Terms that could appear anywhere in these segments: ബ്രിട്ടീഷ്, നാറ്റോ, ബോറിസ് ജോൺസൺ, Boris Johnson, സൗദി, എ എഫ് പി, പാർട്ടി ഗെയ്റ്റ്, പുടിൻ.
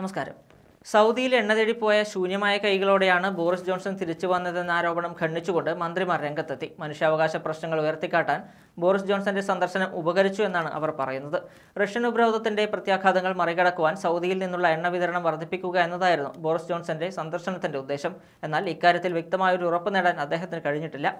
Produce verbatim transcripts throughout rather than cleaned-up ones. നമസ്കാരം. സൗദിയിൽ എണ്ണ തേടിപ്പോയ ശൂന്യമായ കൈകളോടെയാണ് ബോറിസ് ജോൺസൺ തിരിച്ചു വന്നതെന്ന ആരോപണം ഖണ്ഡിച്ചുകൊണ്ട് മന്ത്രിമാർ രംഗത്തെത്തി. മനുഷ്യാവകാശ പ്രശ്നങ്ങൾ ഉയർത്തിക്കാട്ടാൻ ബോറിസ് ജോൺസന്റെ സന്ദർശനം ഉപകരിച്ചു എന്നാണ് അവർ പറയുന്നത്. റഷ്യൻ ഉപരോധത്തിന്റെ പ്രത്യാഘാതങ്ങൾ മറികടക്കുവാൻ സൗദിയിൽ നിന്നുള്ള എണ്ണ വിതരണം വർദ്ധിപ്പിക്കുക എന്നതായിരുന്നു ബോറിസ് ജോൺസന്റെ സന്ദർശനത്തിന്റെ ഉദ്ദേശം. എന്നാൽ ഇക്കാര്യത്തിൽ വ്യക്തമായ ഒരു ഉറപ്പ് നേടാൻ അദ്ദേഹത്തിന് കഴിഞ്ഞിട്ടില്ല.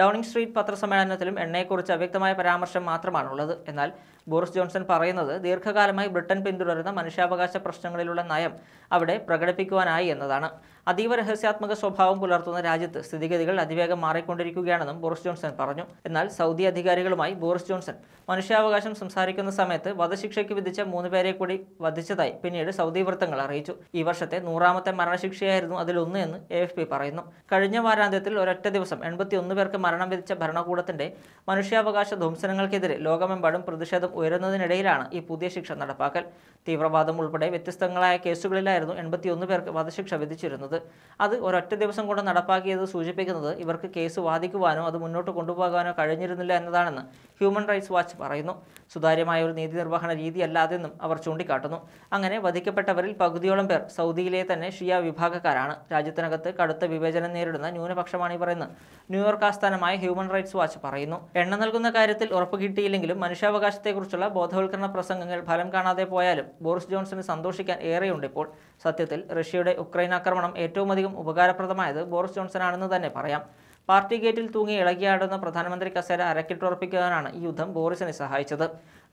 ഡൗണിംഗ് സ്ട്രീറ്റ് പത്രസമ്മേളനത്തിലും എണ്ണയെക്കുറിച്ച് അവ്യക്തമായ പരാമർശം മാത്രമാണുള്ളത്. എന്നാൽ ബോറിസ് ജോൺസൺ പറയുന്നത് ദീർഘകാലമായി ബ്രിട്ടൻ പിന്തുടരുന്ന മനുഷ്യാവകാശ പ്രശ്നങ്ങളിലുള്ള നയം അവിടെ പ്രകടിപ്പിക്കുവാനായി എന്നതാണ്. അതീവ രഹസ്യാത്മക സ്വഭാവം പുലർത്തുന്ന രാജ്യത്ത് സ്ഥിതിഗതികൾ അതിവേഗം മാറിക്കൊണ്ടിരിക്കുകയാണെന്നും ബോറിസ് ജോൺസൺ പറഞ്ഞു. എന്നാൽ സൗദി അധികാരികളുമായി ബോറിസ് ജോൺസൺ മനുഷ്യാവകാശം സംസാരിക്കുന്ന സമയത്ത് വധശിക്ഷയ്ക്ക് വിധിച്ച മൂന്ന് പേരെ കൂടി വധിച്ചതായി പിന്നീട് സൗദി വൃത്തങ്ങൾ അറിയിച്ചു. ഈ വർഷത്തെ നൂറാമത്തെ മരണശിക്ഷയായിരുന്നു അതിലൊന്ന് എന്ന് എ എഫ് പി പറയുന്നു. കഴിഞ്ഞ വാരാന്ത്യത്തിൽ ഒരൊറ്റ ദിവസം എൺപത്തി ഒന്ന് പേർക്ക് മരണം വിധിച്ച ഭരണകൂടത്തിന്റെ മനുഷ്യാവകാശ ധ്വംസനങ്ങൾക്കെതിരെ ലോകമെമ്പാടും പ്രതിഷേധം ഉയരുന്നതിനിടയിലാണ് ഈ പുതിയ ശിക്ഷ നടപ്പാക്കൽ. തീവ്രവാദം ഉൾപ്പെടെ വ്യത്യസ്തങ്ങളായ കേസുകളിലായിരുന്നു എൺപത്തിയൊന്ന് പേർക്ക് വധശിക്ഷ വിധിച്ചിരുന്നത്. അത് ഒരൊറ്റ ദിവസം കൊണ്ട് നടപ്പാക്കിയത് സൂചിപ്പിക്കുന്നത് ഇവർക്ക് കേസ് വാദിക്കുവാനോ അത് മുന്നോട്ട് കൊണ്ടുപോകാനോ കഴിഞ്ഞിരുന്നില്ല എന്നതാണെന്ന് ഹ്യൂമൻ റൈറ്റ്സ് വാച്ച് പറയുന്നു. സുതാര്യമായ ഒരു നീതി നിർവഹണ രീതിയല്ലാതെന്നും അവർ ചൂണ്ടിക്കാട്ടുന്നു. അങ്ങനെ വധിക്കപ്പെട്ടവരിൽ പകുതിയോളം പേർ സൗദിയിലെ തന്നെ ഷിയ വിഭാഗക്കാരാണ്. രാജ്യത്തിനകത്ത് കടുത്ത വിവേചനം നേരിടുന്ന ന്യൂനപക്ഷമാണ് ഇവരെന്ന് ന്യൂയോർക്ക് ആസ്ഥാനമായ ഹ്യൂമൻ റൈറ്റ്സ് വാച്ച് പറയുന്നു. എണ്ണ നൽകുന്ന കാര്യത്തിൽ ഉറപ്പ് കിട്ടിയില്ലെങ്കിലും മനുഷ്യാവകാശത്തെക്കുറിച്ചുള്ള ബോധവൽക്കരണ പ്രസംഗങ്ങൾ ഫലം കാണാതെ പോയാലും ബോറിസ് ജോൺസന് സന്തോഷിക്കാൻ ഏറെയുണ്ട് ഇപ്പോൾ. സത്യത്തിൽ റഷ്യയുടെ ഉക്രൈൻ ആക്രമണം ഏറ്റവും അധികം ഉപകാരപ്രദമായത് ബോറിസ് ജോൺസനാണെന്ന് തന്നെ പറയാം. പാർട്ടി ഗേറ്റിൽ തൂങ്ങി ഇളകിയാടുന്ന പ്രധാനമന്ത്രി കസേര അരക്കിട്ടുറപ്പിക്കുവാനാണ് ഈ യുദ്ധം ബോറിസിനെ സഹായിച്ചത്.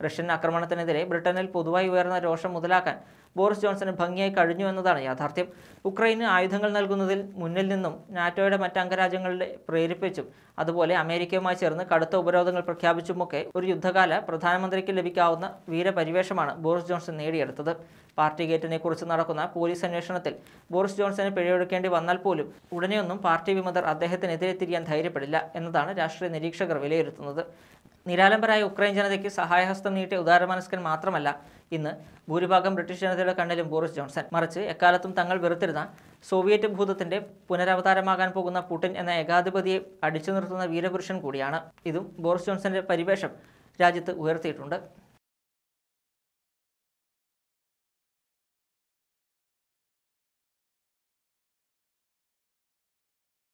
റഷ്യൻ ആക്രമണത്തിനെതിരെ ബ്രിട്ടനിൽ പൊതുവായി ഉയർന്ന രോഷം മുതലാക്കാൻ ബോറിസ് ജോൺസന് ഭംഗിയായി കഴിഞ്ഞു എന്നതാണ് യാഥാർത്ഥ്യം. ഉക്രൈന് ആയുധങ്ങൾ നൽകുന്നതിൽ മുന്നിൽ നിന്നും നാറ്റോയുടെ മറ്റ് അംഗരാജ്യങ്ങളെ പ്രേരിപ്പിച്ചും അതുപോലെ അമേരിക്കയുമായി ചേർന്ന് കടുത്ത ഉപരോധങ്ങൾ പ്രഖ്യാപിച്ചുമൊക്കെ ഒരു യുദ്ധകാല പ്രധാനമന്ത്രിക്ക് ലഭിക്കാവുന്ന വീരപരിവേഷമാണ് ബോറിസ് ജോൺസൺ നേടിയെടുത്തത്. പാർട്ടി ഗേറ്റിനെ കുറിച്ച് നടക്കുന്ന പോലീസ് അന്വേഷണത്തിൽ ബോറിസ് ജോൺസന് പിഴയൊടുക്കേണ്ടി വന്നാൽ പോലും ഉടനെയൊന്നും പാർട്ടി വിമതർ അദ്ദേഹത്തിനെതിരെ തിരിയാൻ ധൈര്യപ്പെടില്ല എന്നതാണ് രാഷ്ട്രീയ നിരീക്ഷകർ വിലയിരുത്തുന്നത്. നിരാലംബരായ ഉക്രൈൻ ജനതയ്ക്ക് സഹായഹസ്തം നീട്ടിയ ഉദാരമനസ്കൻ മാത്രമല്ല ഇന്ന് ഭൂരിഭാഗം ബ്രിട്ടീഷ് ജനതയുടെ കണ്ണിലും ബോറിസ് ജോൺസൺ. മറിച്ച് എക്കാലത്തും തങ്ങൾ വെറുത്തിരുന്ന സോവിയറ്റ് ഭൂതത്തിന്റെ പുനരവതാരമാകാൻ പോകുന്ന പുടിൻ എന്ന ഏകാധിപതിയെ അടിച്ചു നിർത്തുന്ന വീരപുരുഷൻ കൂടിയാണ്. ഇതും ബോറിസ് ജോൺസന്റെ പരിവേഷം രാജ്യത്ത് ഉയർത്തിയിട്ടുണ്ട്.